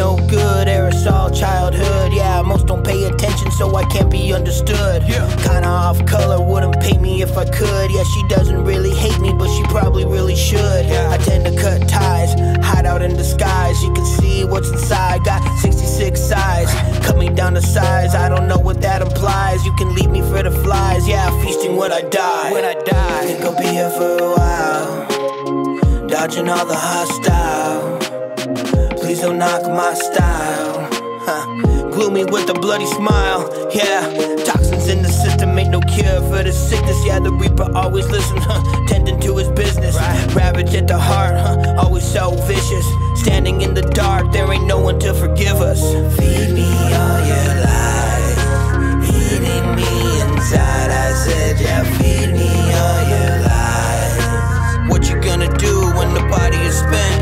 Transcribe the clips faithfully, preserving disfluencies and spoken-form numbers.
no good, aerosol childhood. Yeah, most don't pay attention, so I can't be understood. Yeah. Kinda off color, wouldn't pay me if I could. Yeah, she doesn't really hate me, but she probably really should. Yeah. I tend to cut ties, hide out in disguise. You can see what's inside, got sixty-six size. Cut me down to size, I don't know what that implies. You can leave me for the flies, yeah, feasting when I die. When I die, think I'll be here for a while, dodging all the hostile. Please don't knock my style, huh. Gloomy with a bloody smile, yeah. Toxins in the system, ain't no cure for the sickness. Yeah, the reaper always listens, huh, tending to his business, right. Ravage at the heart, huh, always so vicious. Standing in the dark, there ain't no one to forgive us. Feed me all your life, eating me inside. I said, yeah, feed me all your life. What you gonna do when the body is spent?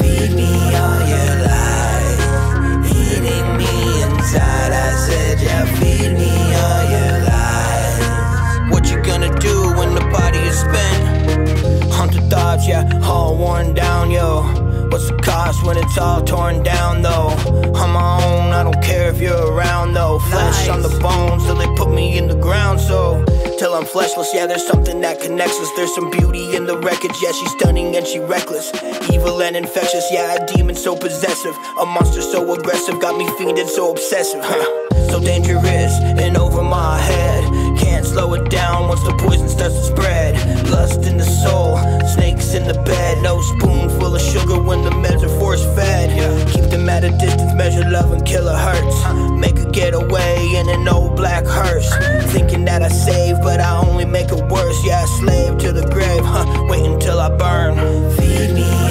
Feed me all your life, eating me inside. I said, yeah, feed me all your life. What you gonna do when the body is spent? Haunted thoughts, yeah, all worn down, yo. What's the cost when it's all torn down, though? On my own, I don't care if you're around, though. Flesh nice on the bones till they put me in the ground, so till I'm fleshless, yeah, there's something that connects us. There's some beauty in the wreckage, yeah, she's stunning and she reckless. Evil and infectious, yeah, a demon so possessive. A monster so aggressive, got me fiended so obsessive, huh. So dangerous and over my head. Can't slow it down once the poison starts to spread. Lust in the soul, snakes in the bed. No spoonful of sugar when the meds are force fed, yeah. Keep them at a distance, measure love and kill her hurts, huh. Make a getaway in an old black hearse. Thinking that I saved, but I only make it worse. Yeah, slave to the grave, huh, wait until I burn. Feed me